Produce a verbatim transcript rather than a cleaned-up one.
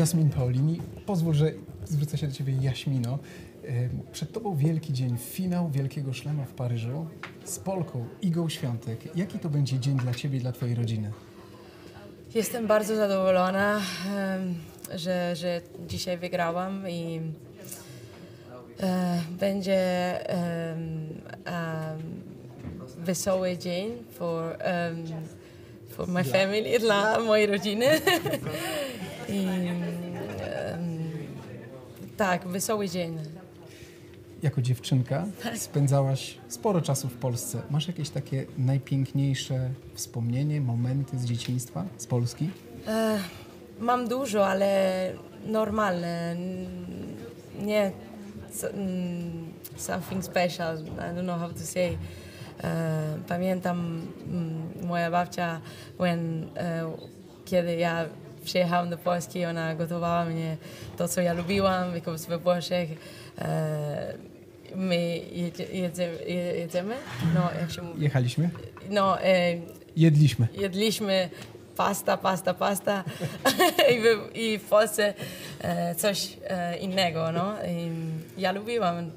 Jasmine Paolini. Pozwól, że zwrócę się do ciebie, Jaśmino. Przed tobą wielki dzień, finał Wielkiego Szlema w Paryżu z Polką Igą Świątek. Jaki to będzie dzień dla ciebie i dla twojej rodziny? Jestem bardzo zadowolona, że, że dzisiaj wygrałam i będzie wesoły dzień for, for my family, dla mojej rodziny. I, tak, wesoły dzień. Jako dziewczynka spędzałaś sporo czasu w Polsce. Masz jakieś takie najpiękniejsze wspomnienie, momenty z dzieciństwa, z Polski? E, mam dużo, ale normalne. Nie something special, I don't know how to say. E, pamiętam moja babcia, when, e, kiedy ja przyjechałam do Polski, ona gotowała mnie to, co ja lubiłam, because we Włoszech e, my jedzie, jedziemy, jedziemy, no jak się mówi? Jechaliśmy? No. E, jedliśmy. Jedliśmy pasta, pasta, pasta I, w, i w Polsce e, coś e, innego, no. I ja lubiłam